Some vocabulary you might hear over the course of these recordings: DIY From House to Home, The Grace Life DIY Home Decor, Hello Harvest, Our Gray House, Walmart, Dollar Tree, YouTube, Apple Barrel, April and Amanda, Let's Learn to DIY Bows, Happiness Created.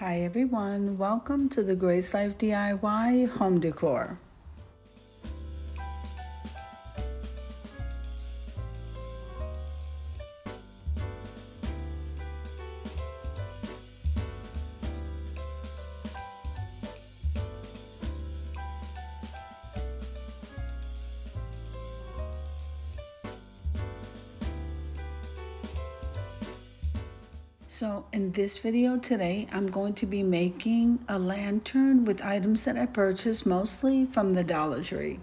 Hi everyone, welcome to The Grace Life DIY Home Decor. So in this video today, I'm going to be making a lantern with items that I purchased mostly from the Dollar Tree.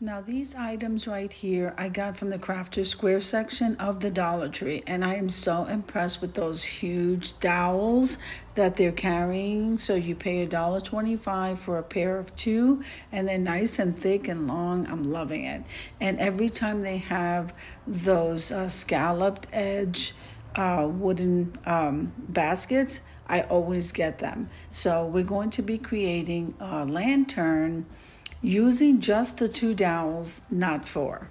Now these items right here, I got from the Crafter Square section of the Dollar Tree, and I am so impressed with those huge dowels that they're carrying. So you pay $1.25 for a pair of two, and they're nice and thick and long. I'm loving it. And every time they have those scalloped edge wooden baskets, I always get them. So we're going to be creating a lantern using just the two dowels, not four.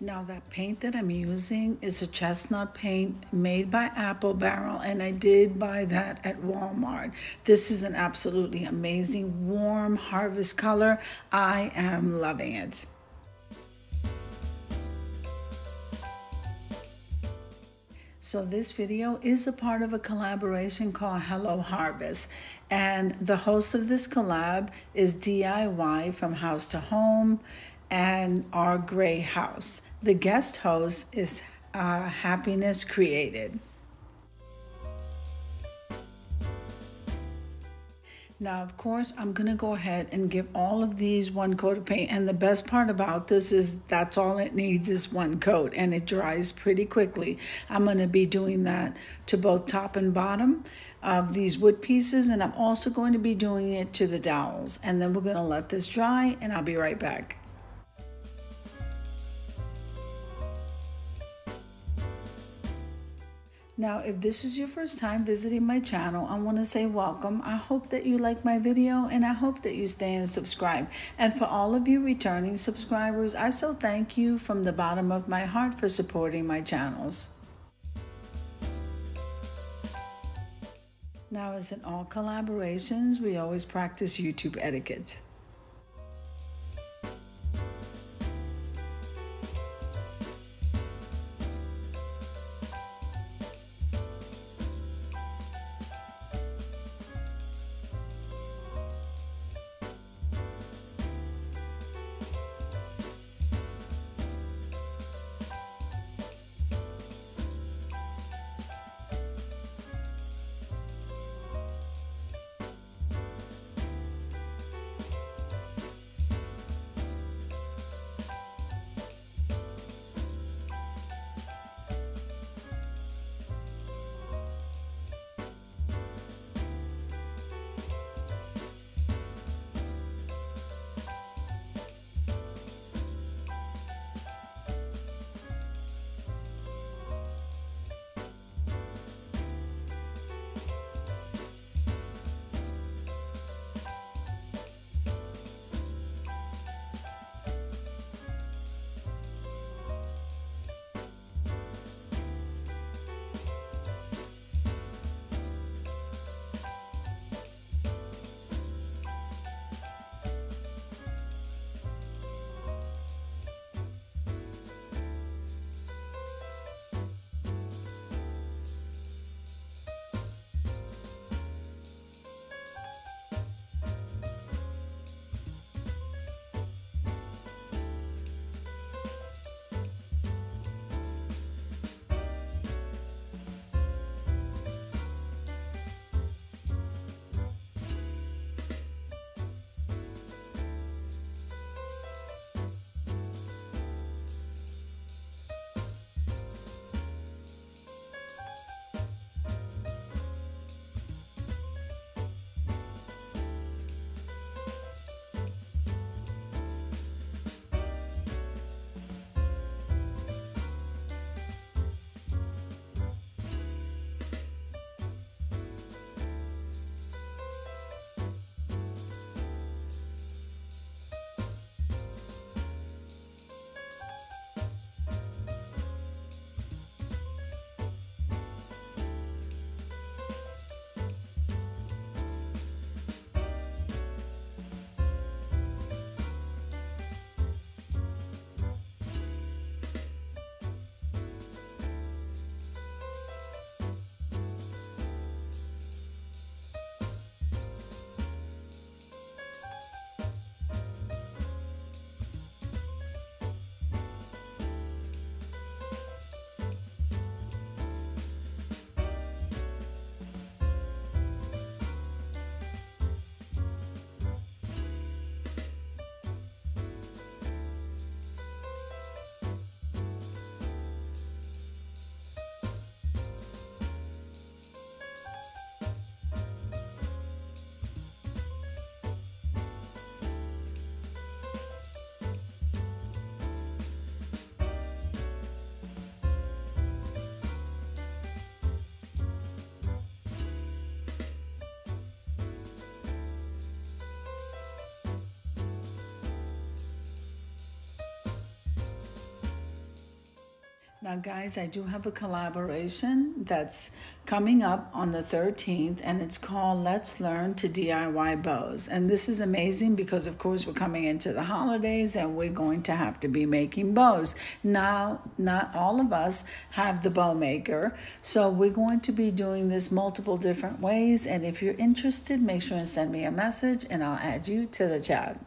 Now that paint that I'm using is a chestnut paint made by Apple Barrel, and I did buy that at Walmart. This is an absolutely amazing warm harvest color. I am loving it. So this video is a part of a collaboration called Hello Harvest, and the host of this collab is DIY From House to Home and Our Gray House. The guest host is Happiness Created. Now, of course, I'm gonna go ahead and give all of these one coat of paint. And the best part about this is that's all it needs is one coat, and it dries pretty quickly. I'm gonna be doing that to both top and bottom of these wood pieces. And I'm also going to be doing it to the dowels. And then we're gonna let this dry, and I'll be right back. Now, if this is your first time visiting my channel, I want to say welcome. I hope that you like my video, and I hope that you stay and subscribe. And for all of you returning subscribers, I so thank you from the bottom of my heart for supporting my channels. Now, as in all collaborations, we always practice YouTube etiquette. Now guys, I do have a collaboration that's coming up on the 13th, and it's called Let's Learn to DIY Bows. And this is amazing because of course we're coming into the holidays and we're going to have to be making bows. Now, not all of us have the bow maker, so we're going to be doing this multiple different ways. And if you're interested, make sure and send me a message and I'll add you to the chat.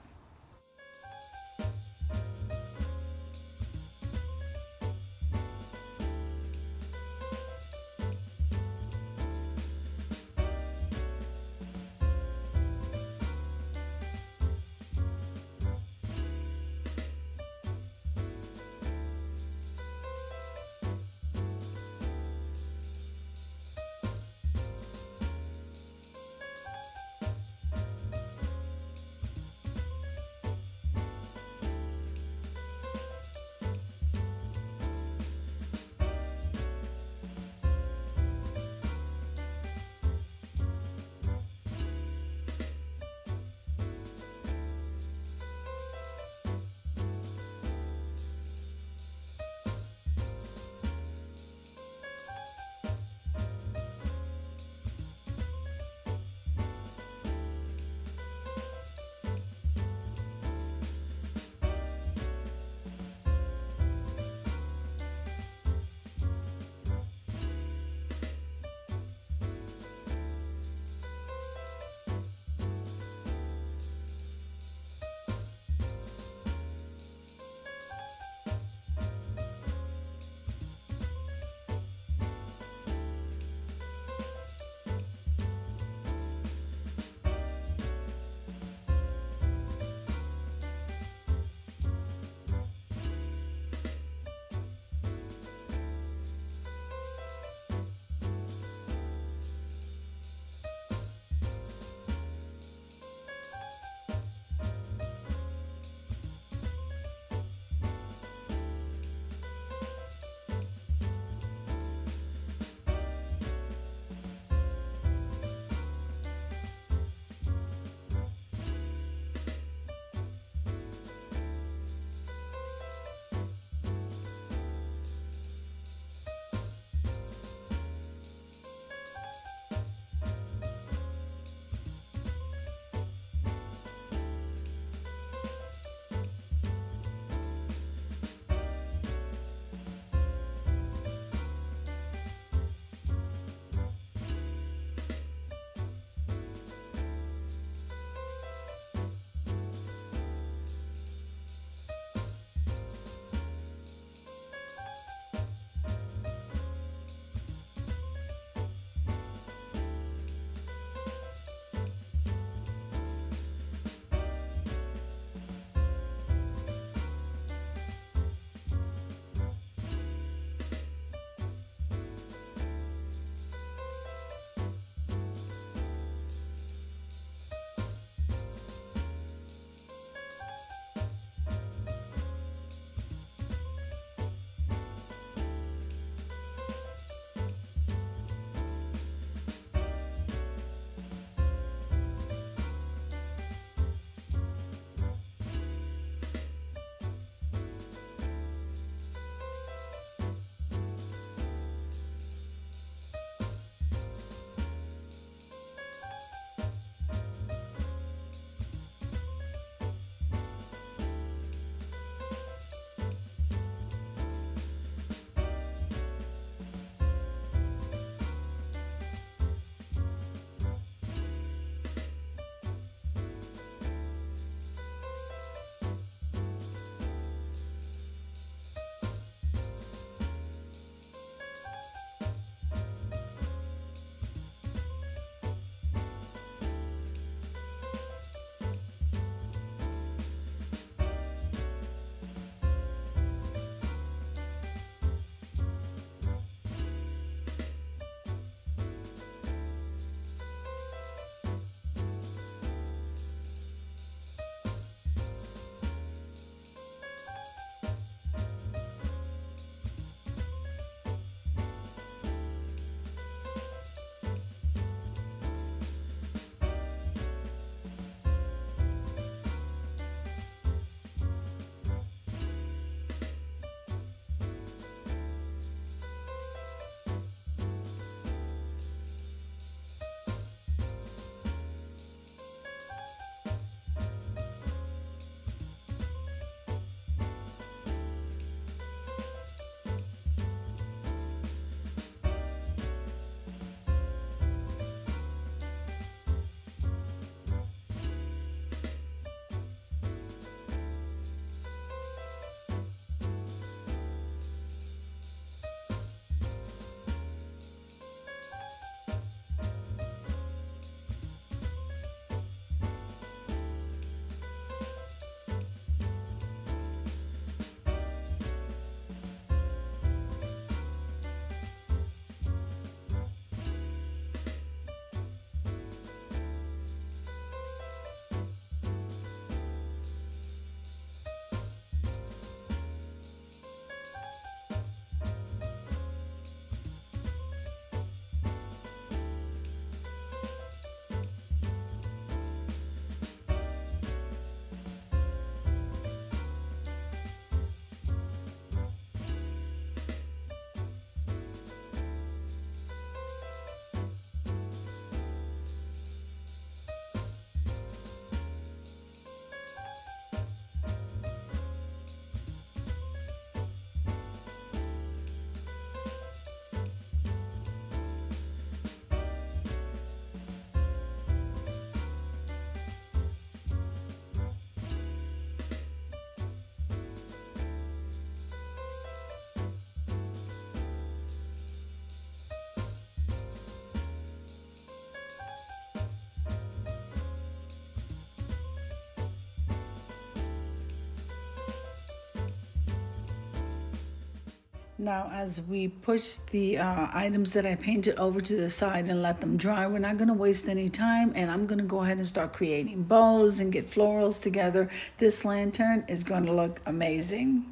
Now, as we push the items that I painted over to the side and let them dry, we're not gonna waste any time, and I'm gonna go ahead and start creating bows and get florals together. This lantern is gonna look amazing.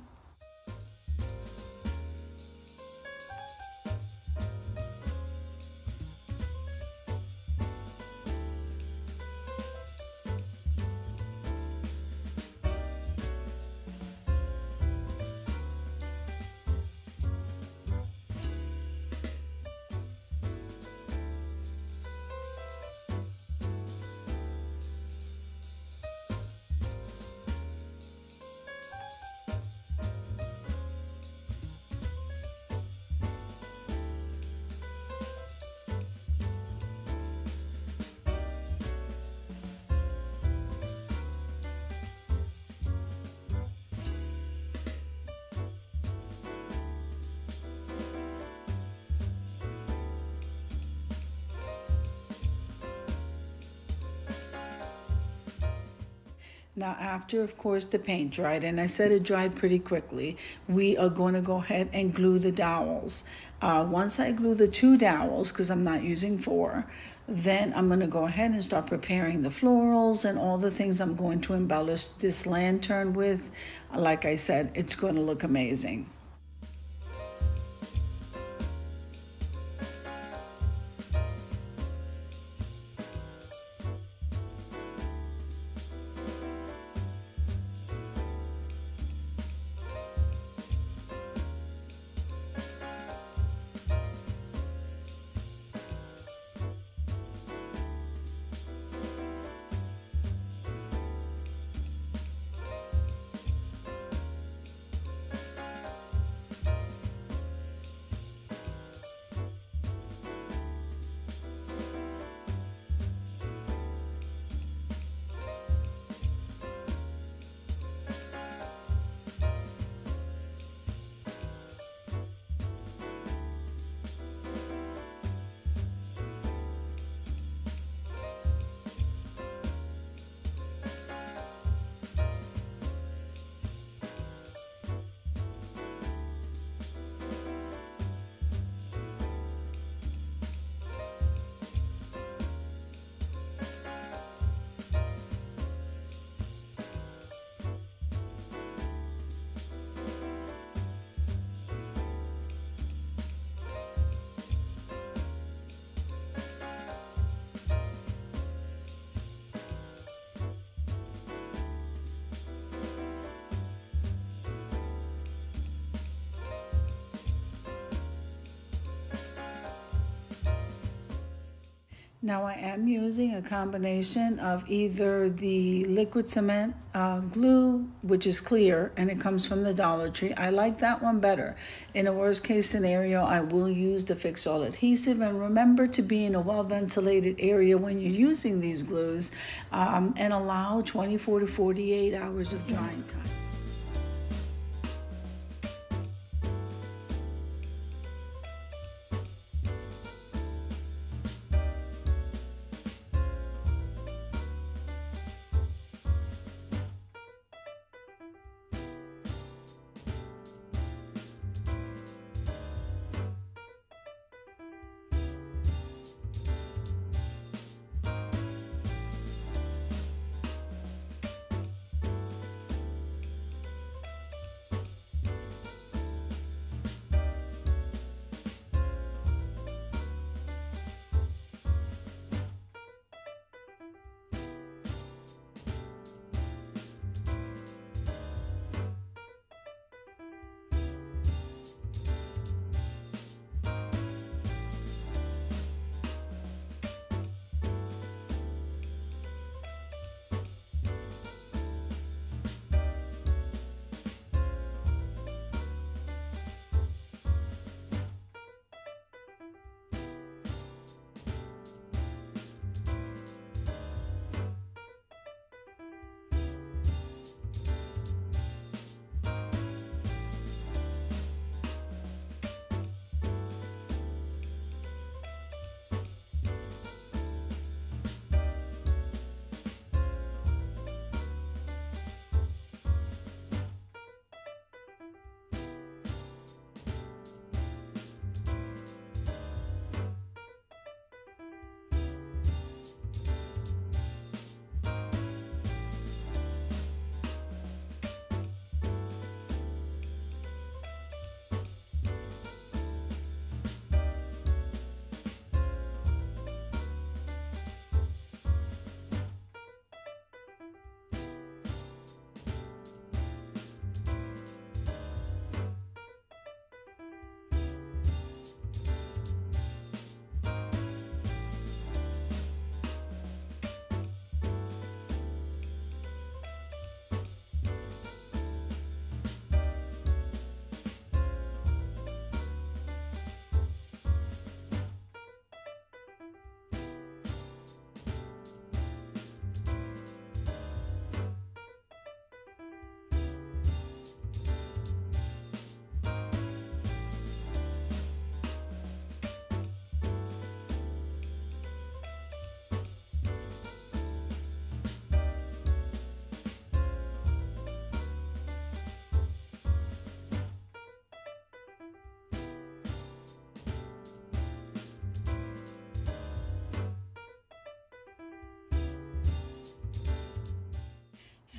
Now, after, of course, the paint dried, and I said it dried pretty quickly, we are going to go ahead and glue the dowels. Once I glue the 2 dowels, because I'm not using 4, then I'm going to go ahead and start preparing the florals and all the things I'm going to embellish this lantern with. Like I said, it's going to look amazing. Now, I am using a combination of either the liquid cement glue, which is clear, and it comes from the Dollar Tree. I like that one better. In a worst case scenario, I will use the Fix All adhesive, and remember to be in a well-ventilated area when you're using these glues, and allow 24 to 48 hours of drying time.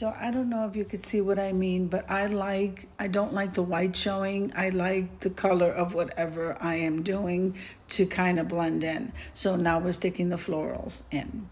So I don't know if you could see what I mean, but I don't like the white showing. I like the color of whatever I am doing to kind of blend in. So now we're sticking the florals in.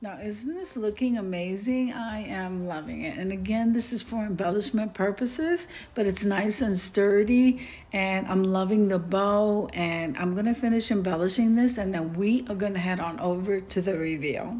Now, isn't this looking amazing? I am loving it. And again, this is for embellishment purposes, but it's nice and sturdy, and I'm loving the bow, and I'm gonna finish embellishing this, and then we are gonna head on over to the reveal.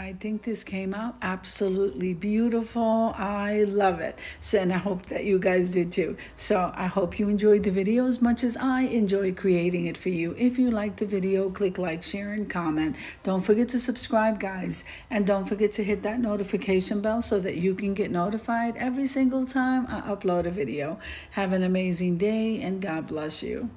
I think this came out absolutely beautiful. I love it. So, and I hope that you guys did too. So I hope you enjoyed the video as much as I enjoy creating it for you. If you like the video, click like, share, and comment. Don't forget to subscribe, guys. And don't forget to hit that notification bell so that you can get notified every single time I upload a video. Have an amazing day and God bless you.